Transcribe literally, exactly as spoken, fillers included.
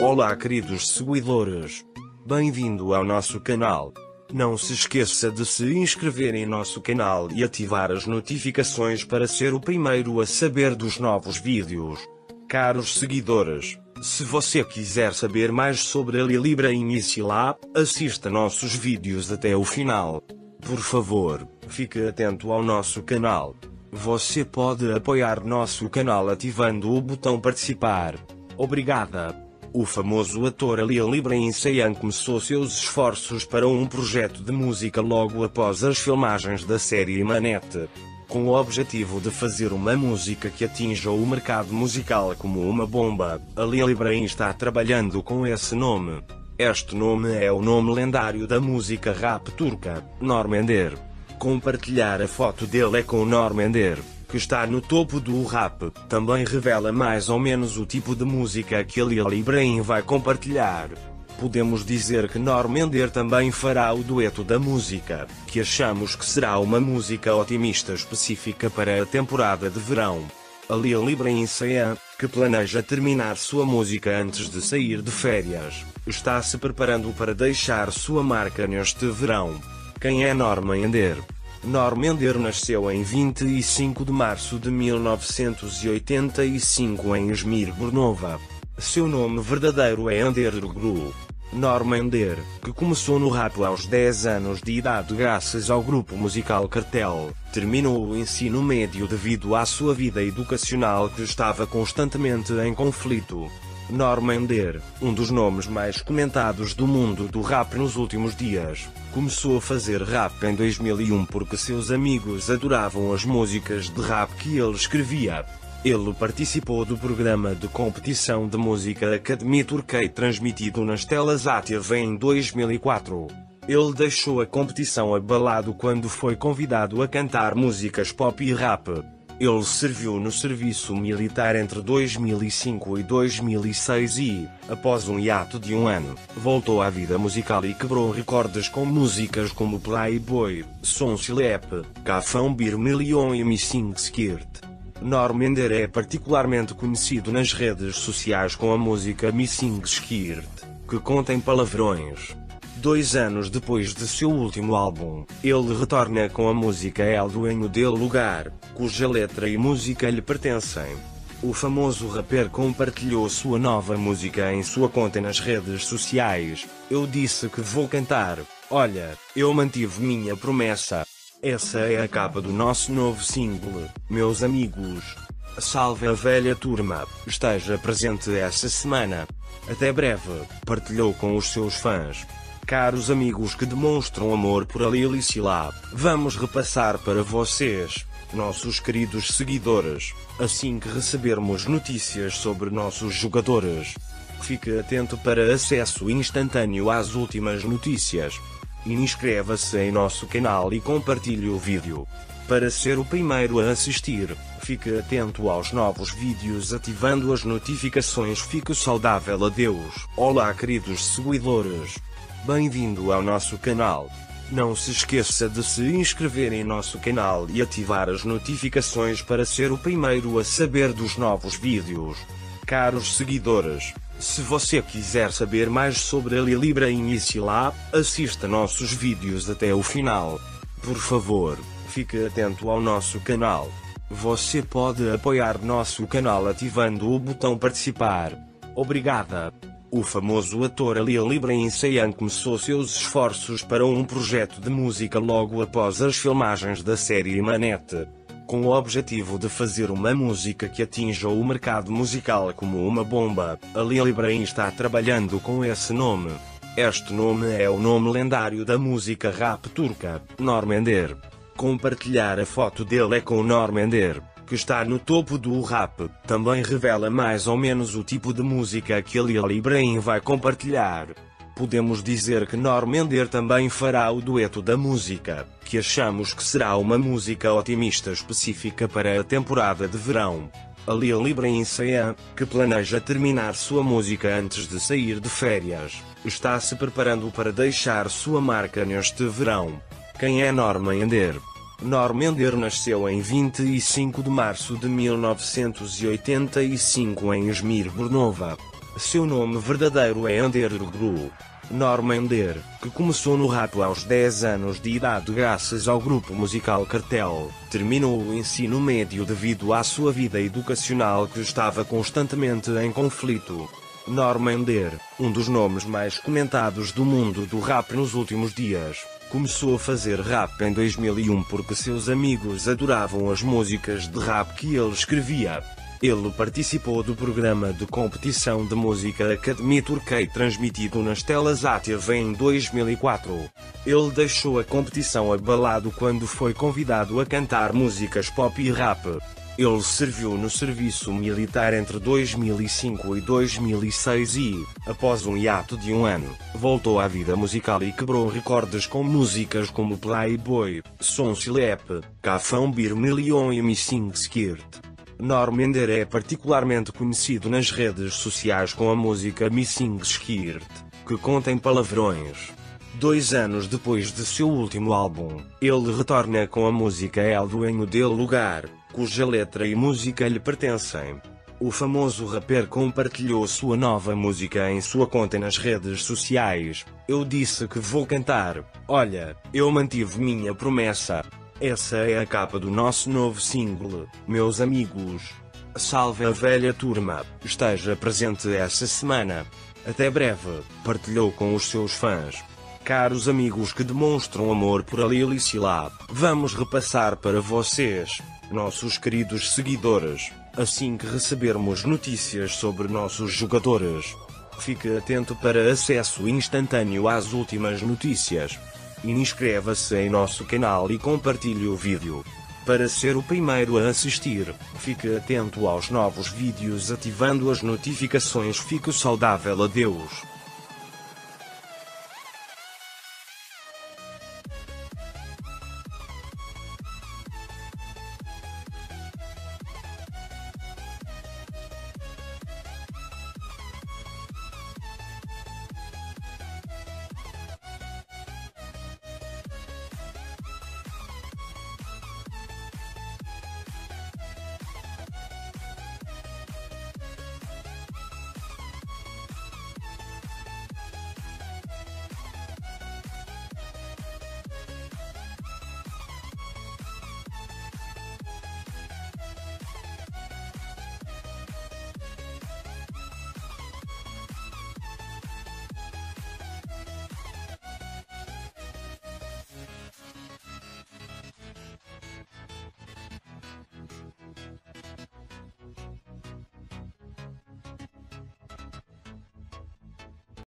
Olá queridos seguidores, bem-vindo ao nosso canal. Não se esqueça de se inscrever em nosso canal e ativar as notificações para ser o primeiro a saber dos novos vídeos. Caros seguidores, se você quiser saber mais sobre Halil İbrahim e Sıla, assista nossos vídeos até o final. Por favor, fique atento ao nosso canal. Você pode apoiar nosso canal ativando o botão participar. Obrigada! O famoso ator Halil İbrahim Ceyhan começou seus esforços para um projeto de música logo após as filmagens da série Emanet, com o objetivo de fazer uma música que atinja o mercado musical como uma bomba. Halil İbrahim está trabalhando com esse nome. Este nome é o nome lendário da música rap turca, Norm Ender. Compartilhar a foto dele é com Norm Ender, que está no topo do rap, também revela mais ou menos o tipo de música que Halil İbrahim vai compartilhar. Podemos dizer que Norm Ender também fará o dueto da música, que achamos que será uma música otimista específica para a temporada de verão. Halil İbrahim Ceyhan, que planeja terminar sua música antes de sair de férias, está se preparando para deixar sua marca neste verão. Quem é Norm Ender? Norm Ender nasceu em vinte e cinco de março de mil novecentos e oitenta e cinco em İzmir, Bornova. Seu nome verdadeiro é Ender Gru. Norm Ender, que começou no rap aos dez anos de idade graças ao grupo musical Cartel, terminou o ensino médio devido à sua vida educacional que estava constantemente em conflito. Norm Ender, um dos nomes mais comentados do mundo do rap nos últimos dias, começou a fazer rap em dois mil e um porque seus amigos adoravam as músicas de rap que ele escrevia. Ele participou do programa de competição de música Academy Turkey transmitido nas telas A T V em dois mil e quatro. Ele deixou a competição abalado quando foi convidado a cantar músicas pop e rap. Ele serviu no serviço militar entre dois mil e cinco e dois mil e seis e, após um hiato de um ano, voltou à vida musical e quebrou recordes com músicas como Playboy, Son Silep, Cafão Birmillion e Missing Skirt. Norm Ender é particularmente conhecido nas redes sociais com a música Missing Skirt, que contém palavrões. Dois anos depois de seu último álbum, ele retorna com a música El Dueño del Lugar, cuja letra e música lhe pertencem. O famoso rapper compartilhou sua nova música em sua conta nas redes sociais. Eu disse que vou cantar, olha, eu mantive minha promessa. Essa é a capa do nosso novo single, meus amigos. Salve a velha turma, esteja presente essa semana. Até breve, partilhou com os seus fãs. Caros amigos que demonstram amor por Halil e Sıla, vamos repassar para vocês, nossos queridos seguidores, assim que recebermos notícias sobre nossos jogadores. Fique atento para acesso instantâneo às últimas notícias. Inscreva-se em nosso canal e compartilhe o vídeo. Para ser o primeiro a assistir, fique atento aos novos vídeos ativando as notificações. Fique saudável, adeus. Olá queridos seguidores. Bem-vindo ao nosso canal. Não se esqueça de se inscrever em nosso canal e ativar as notificações para ser o primeiro a saber dos novos vídeos. Caros seguidores, se você quiser saber mais sobre Halil İbrahim e Sıla, assista nossos vídeos até o final. Por favor, fique atento ao nosso canal. Você pode apoiar nosso canal ativando o botão participar. Obrigada! O famoso ator Halil İbrahim Ceyhan começou seus esforços para um projeto de música logo após as filmagens da série Emanet, com o objetivo de fazer uma música que atinja o mercado musical como uma bomba. Halil İbrahim está trabalhando com esse nome. Este nome é o nome lendário da música rap turca, Norm Ender. Compartilhar a foto dele é com Norm Ender, que está no topo do rap, também revela mais ou menos o tipo de música que Halil İbrahim vai compartilhar. Podemos dizer que Norm Ender também fará o dueto da música, que achamos que será uma música otimista específica para a temporada de verão. Halil İbrahim Ceyhan, que planeja terminar sua música antes de sair de férias, está se preparando para deixar sua marca neste verão. Quem é Norm Ender? Norm Ender nasceu em vinte e cinco de março de mil novecentos e oitenta e cinco em İzmir, Bornova. Seu nome verdadeiro é Ender Gru, Norm Ender, que começou no rap aos dez anos de idade graças ao grupo musical Cartel. Terminou o ensino médio devido à sua vida educacional que estava constantemente em conflito. Norm Ender, um dos nomes mais comentados do mundo do rap nos últimos dias, começou a fazer rap em dois mil e um porque seus amigos adoravam as músicas de rap que ele escrevia. Ele participou do programa de competição de música Academy Turkey transmitido nas telas A T V em dois mil e quatro. Ele deixou a competição abalado quando foi convidado a cantar músicas pop e rap. Ele serviu no serviço militar entre dois mil e cinco e dois mil e seis e, após um hiato de um ano, voltou à vida musical e quebrou recordes com músicas como Playboy, Son Silep, Cafão Birmillion e Missing Skirt. Norm Ender é particularmente conhecido nas redes sociais com a música Missing Skirt, que contém palavrões. Dois anos depois de seu último álbum, ele retorna com a música El Dueño del Lugar, cuja letra e música lhe pertencem. O famoso rapper compartilhou sua nova música em sua conta nas redes sociais. Eu disse que vou cantar, olha, eu mantive minha promessa. Essa é a capa do nosso novo single, meus amigos. Salve a velha turma, esteja presente essa semana. Até breve, partilhou com os seus fãs. Caros amigos que demonstram amor por Halil e Sıla, vamos repassar para vocês, nossos queridos seguidores, assim que recebermos notícias sobre nossos jogadores. Fique atento para acesso instantâneo às últimas notícias. Inscreva-se em nosso canal e compartilhe o vídeo. Para ser o primeiro a assistir, fique atento aos novos vídeos ativando as notificações. Fique saudável, adeus.